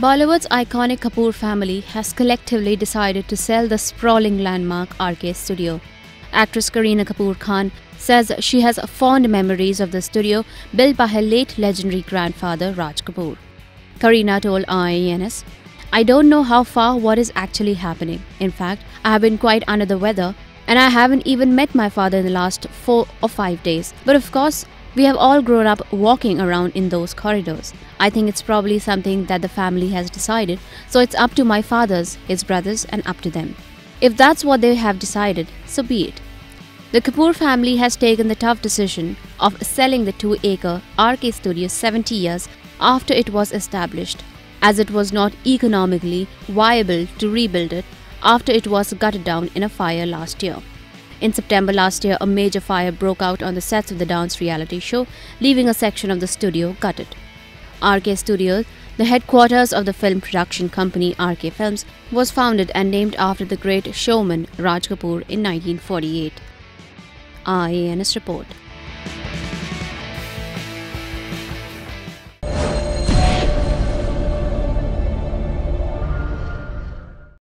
Bollywood's iconic Kapoor family has collectively decided to sell the sprawling landmark RK Studio. Actress Kareena Kapoor Khan says she has fond memories of the studio built by her late legendary grandfather Raj Kapoor. Kareena told IANS, "I don't know how far what is actually happening. In fact, I have been quite under the weather and I haven't even met my father in the last 4 or 5 days. But of course, we have all grown up walking around in those corridors. I think it's probably something that the family has decided, so it's up to my fathers, his brothers and up to them. If that's what they have decided, so be it." The Kapoor family has taken the tough decision of selling the 2-acre RK Studio 70 years after it was established, as it was not economically viable to rebuild it after it was gutted down in a fire last year. In September last year, a major fire broke out on the sets of the dance reality show, leaving a section of the studio gutted. RK Studio, the headquarters of the film production company RK Films, was founded and named after the great showman Raj Kapoor in 1948. IANS report.